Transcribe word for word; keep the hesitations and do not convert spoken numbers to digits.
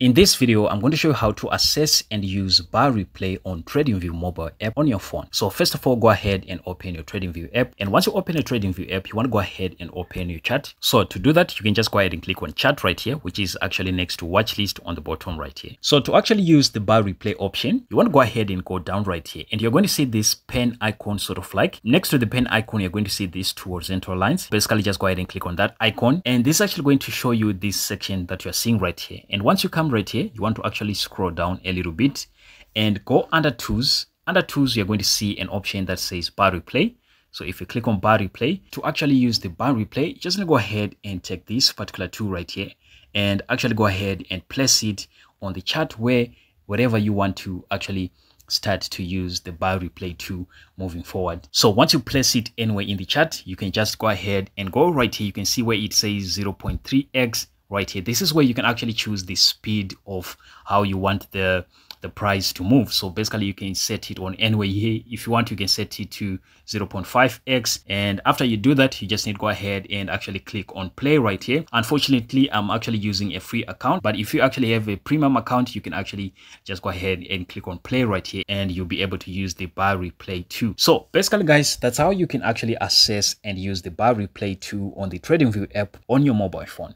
In this video, I'm going to show you how to access and use bar replay on TradingView mobile app on your phone. So first of all, go ahead and open your TradingView app. And once you open your TradingView app, you want to go ahead and open your chart. So to do that, you can just go ahead and click on chart right here, which is actually next to watch list on the bottom right here. So to actually use the bar replay option, you want to go ahead and go down right here. And you're going to see this pen icon sort of like. Next to the pen icon, you're going to see these two horizontal lines. Basically, just go ahead and click on that icon. And this is actually going to show you this section that you're seeing right here. And once you come right here, you want to actually scroll down a little bit and go under tools. Under tools, you're going to see an option that says bar replay. So if you click on bar replay, to actually use the bar replay, just go ahead and take this particular tool right here and actually go ahead and place it on the chart where wherever you want to actually start to use the bar replay tool moving forward. So once you place it anywhere in the chart, you can just go ahead and go right here. You can see where it says zero point three x right here. This is where you can actually choose the speed of how you want the the price to move. So basically you can set it on anywhere here. If you want, you can set it to zero point five x, and after you do that, you just need to go ahead and actually click on play right here. Unfortunately, I'm actually using a free account, but if you actually have a premium account, you can actually just go ahead and click on play right here, and you'll be able to use the bar replay too. So basically, guys, that's how you can actually access and use the bar replay too on the TradingView app on your mobile phone.